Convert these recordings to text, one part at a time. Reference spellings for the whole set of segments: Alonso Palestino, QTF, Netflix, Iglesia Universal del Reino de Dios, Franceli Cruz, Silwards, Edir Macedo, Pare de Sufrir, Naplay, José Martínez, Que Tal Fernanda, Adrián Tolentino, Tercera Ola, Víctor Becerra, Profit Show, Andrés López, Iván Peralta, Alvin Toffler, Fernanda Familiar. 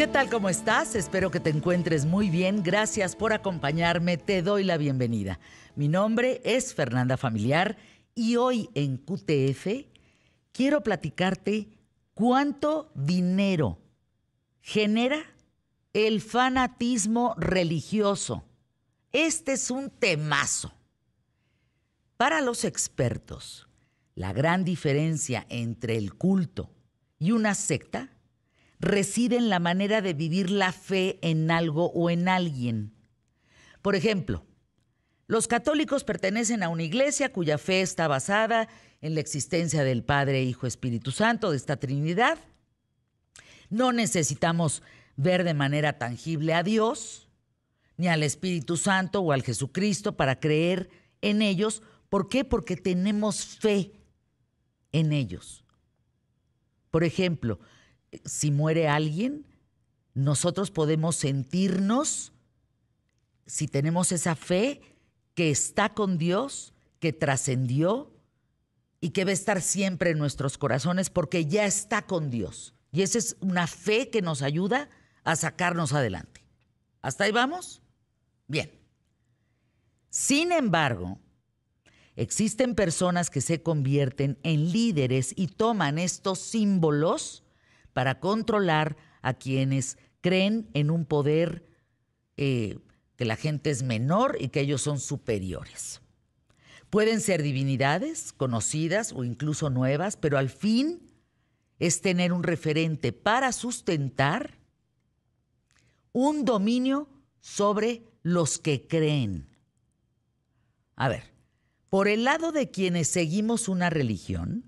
¿Qué tal? ¿Cómo estás? Espero que te encuentres muy bien. Gracias por acompañarme. Te doy la bienvenida. Mi nombre es Fernanda Familiar y hoy en QTF quiero platicarte cuánto dinero genera el fanatismo religioso. Este es un temazo. Para los expertos, la gran diferencia entre el culto y una secta reside en la manera de vivir la fe en algo o en alguien. Por ejemplo, los católicos pertenecen a una iglesia cuya fe está basada en la existencia del Padre, Hijo, Espíritu Santo, de esta Trinidad. No necesitamos ver de manera tangible a Dios, ni al Espíritu Santo o al Jesucristo para creer en ellos. ¿Por qué? Porque tenemos fe en ellos. Por ejemplo, si muere alguien, nosotros podemos sentirnos, si tenemos esa fe, que está con Dios, que trascendió y que va a estar siempre en nuestros corazones porque ya está con Dios. Y esa es una fe que nos ayuda a sacarnos adelante. ¿Hasta ahí vamos? Bien. Sin embargo, existen personas que se convierten en líderes y toman estos símbolos para controlar a quienes creen en un poder que la gente es menor y que ellos son superiores. Pueden ser divinidades conocidas o incluso nuevas, pero al fin es tener un referente para sustentar un dominio sobre los que creen. A ver, por el lado de quienes seguimos una religión,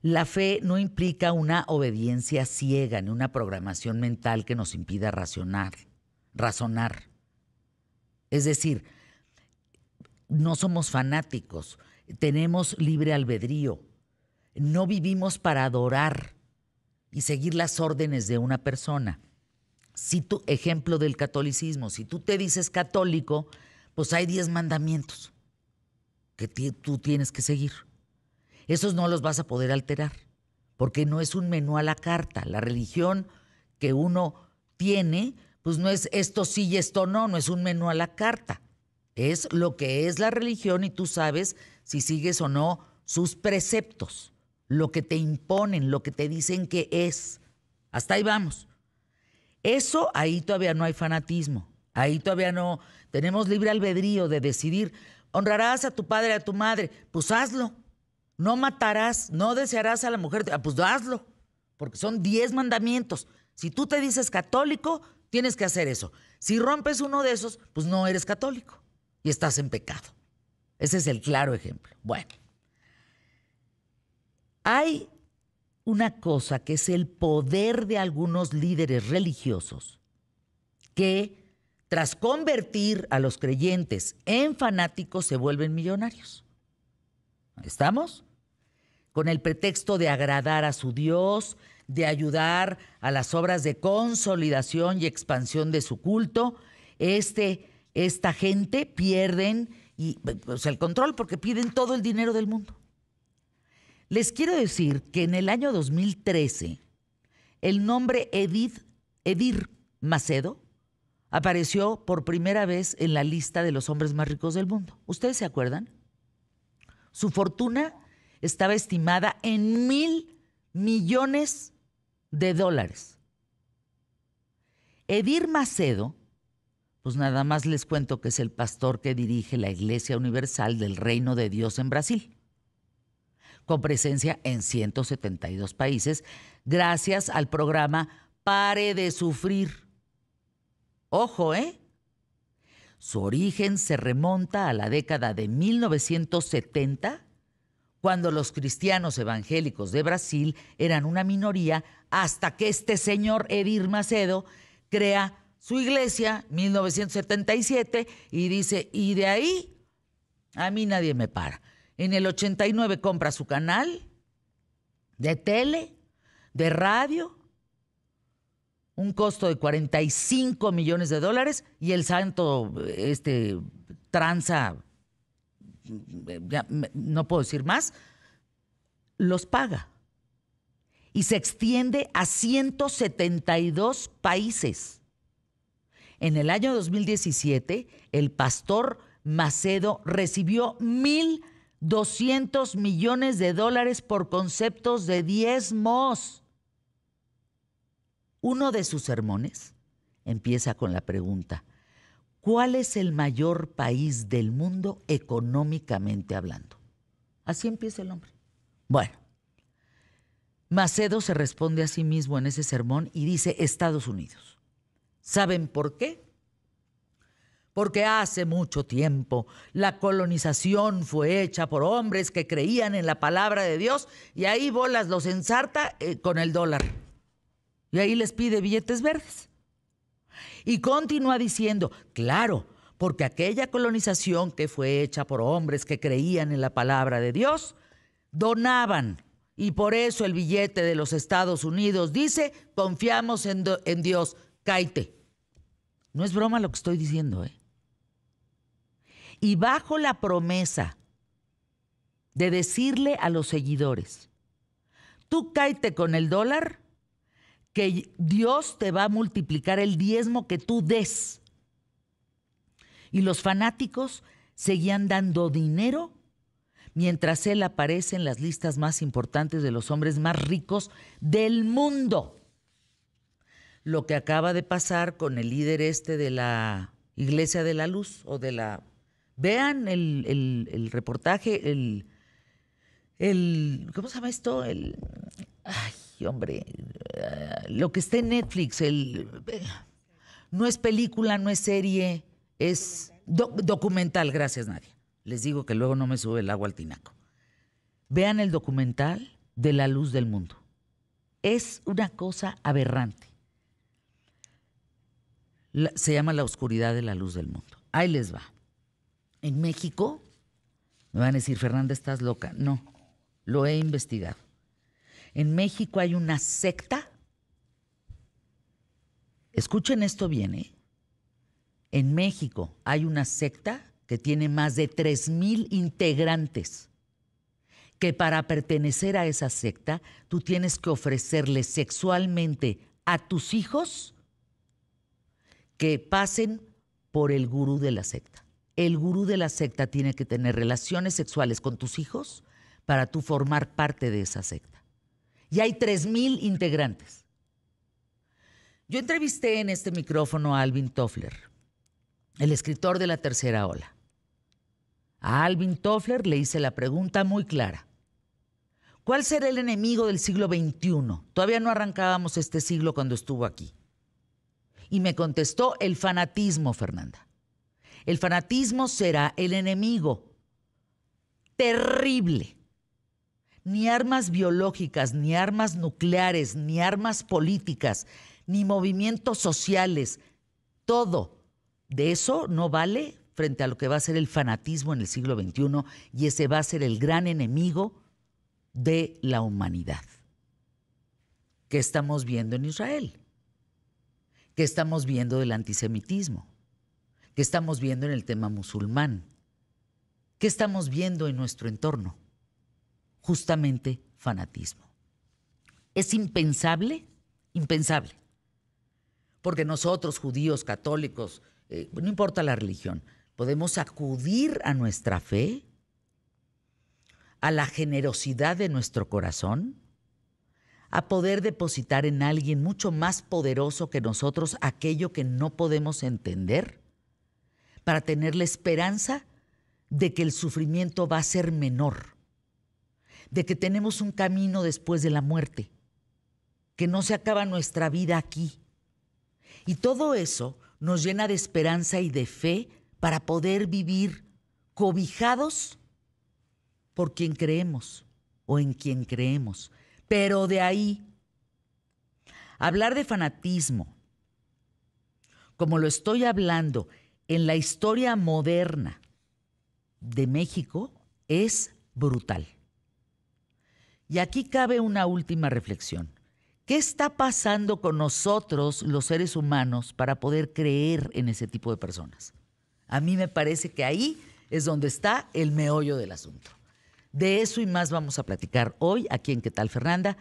la fe no implica una obediencia ciega ni una programación mental que nos impida razonar. Es decir, no somos fanáticos, tenemos libre albedrío, no vivimos para adorar y seguir las órdenes de una persona. Si tú, ejemplo del catolicismo, si tú te dices católico, pues hay 10 mandamientos que tú tienes que seguir. Esos no los vas a poder alterar, porque no es un menú a la carta. La religión que uno tiene, pues no es esto sí y esto no, no es un menú a la carta. Es lo que es la religión y tú sabes si sigues o no sus preceptos, lo que te imponen, lo que te dicen que es. Hasta ahí vamos. Eso, ahí todavía no hay fanatismo. Ahí todavía no tenemos libre albedrío de decidir, honrarás a tu padre, a tu madre, pues hazlo. No matarás, no desearás a la mujer, pues hazlo, porque son 10 mandamientos. Si tú te dices católico, tienes que hacer eso. Si rompes uno de esos, pues no eres católico y estás en pecado. Ese es el claro ejemplo. Bueno, hay una cosa que es el poder de algunos líderes religiosos que, tras convertir a los creyentes en fanáticos, se vuelven millonarios. ¿Estamos? Con el pretexto de agradar a su Dios, de ayudar a las obras de consolidación y expansión de su culto, esta gente pierden el control porque piden todo el dinero del mundo. Les quiero decir que en el año 2013, el nombre Edir Macedo apareció por primera vez en la lista de los hombres más ricos del mundo. ¿Ustedes se acuerdan? Su fortuna estaba estimada en $1,000,000,000. Edir Macedo, pues nada más les cuento que es el pastor que dirige la Iglesia Universal del Reino de Dios en Brasil, con presencia en 172 países, gracias al programa Pare de Sufrir. Ojo, ¿eh? Su origen se remonta a la década de 1970, cuando los cristianos evangélicos de Brasil eran una minoría, hasta que este señor Edir Macedo crea su iglesia en 1977 y dice, y de ahí a mí nadie me para. En el 89 compra su canal de tele, de radio, un costo de $45 millones y el santo tranza, no puedo decir más, los paga. y se extiende a 172 países. En el año 2017, el pastor Macedo recibió $1,200 millones por conceptos de diezmos. Uno de sus sermones empieza con la pregunta: ¿cuál es el mayor país del mundo económicamente hablando? Así empieza el hombre. Bueno, Macedo se responde a sí mismo en ese sermón y dice: Estados Unidos. ¿Saben por qué? Porque hace mucho tiempo la colonización fue hecha por hombres que creían en la palabra de Dios, y ahí bolas los ensarta con el dólar. Y ahí les pide billetes verdes. Y continúa diciendo: claro, porque aquella colonización que fue hecha por hombres que creían en la palabra de Dios, donaban. Y por eso el billete de los Estados Unidos dice: confiamos en Dios, cáite. No es broma lo que estoy diciendo, ¿eh? Y bajo la promesa de decirle a los seguidores: tú cáite con el dólar, que Dios te va a multiplicar el diezmo que tú des. Y los fanáticos seguían dando dinero mientras él aparece en las listas más importantes de los hombres más ricos del mundo. Lo que acaba de pasar con el líder de la Iglesia de la Luz o de la... Vean el reportaje, ¿cómo se llama esto? Ay, hombre, lo que está en Netflix, no es película, no es serie, es documental, gracias Nadia. Les digo que luego no me sube el agua al tinaco. Vean el documental de La Luz del Mundo. Es una cosa aberrante. Se llama La Oscuridad de la Luz del Mundo. Ahí les va. En México, me van a decir: Fernanda, estás loca. No, lo he investigado. En México hay una secta. Escuchen esto bien, ¿eh? En México hay una secta que tiene más de 3,000 integrantes, que para pertenecer a esa secta tú tienes que ofrecerle sexualmente a tus hijos que pasen por el gurú de la secta. El gurú de la secta tiene que tener relaciones sexuales con tus hijos para tú formar parte de esa secta. Y hay 3,000 integrantes. Yo entrevisté en este micrófono a Alvin Toffler, el escritor de La Tercera Ola. A Alvin Toffler le hice la pregunta muy clara: ¿cuál será el enemigo del siglo XXI? Todavía no arrancábamos este siglo cuando estuvo aquí. Y me contestó: el fanatismo, Fernanda. El fanatismo será el enemigo. Terrible. Ni armas biológicas, ni armas nucleares, ni armas políticas, ni movimientos sociales. Todo de eso no vale frente a lo que va a ser el fanatismo en el siglo XXI, y ese va a ser el gran enemigo de la humanidad. ¿Qué estamos viendo en Israel? ¿Qué estamos viendo del antisemitismo? ¿Qué estamos viendo en el tema musulmán? ¿Qué estamos viendo en nuestro entorno? Justamente fanatismo. Es impensable, impensable. Porque nosotros, judíos, católicos, no importa la religión, podemos acudir a nuestra fe, a la generosidad de nuestro corazón, a poder depositar en alguien mucho más poderoso que nosotros aquello que no podemos entender, para tener la esperanza de que el sufrimiento va a ser menor, de que tenemos un camino después de la muerte, que no se acaba nuestra vida aquí. Y todo eso nos llena de esperanza y de fe para poder vivir cobijados por quien creemos o en quien creemos. Pero de ahí, hablar de fanatismo, como lo estoy hablando en la historia moderna de México, es brutal. Y aquí cabe una última reflexión. ¿Qué está pasando con nosotros, los seres humanos, para poder creer en ese tipo de personas? A mí me parece que ahí es donde está el meollo del asunto. De eso y más vamos a platicar hoy aquí en ¿Qué tal, Fernanda?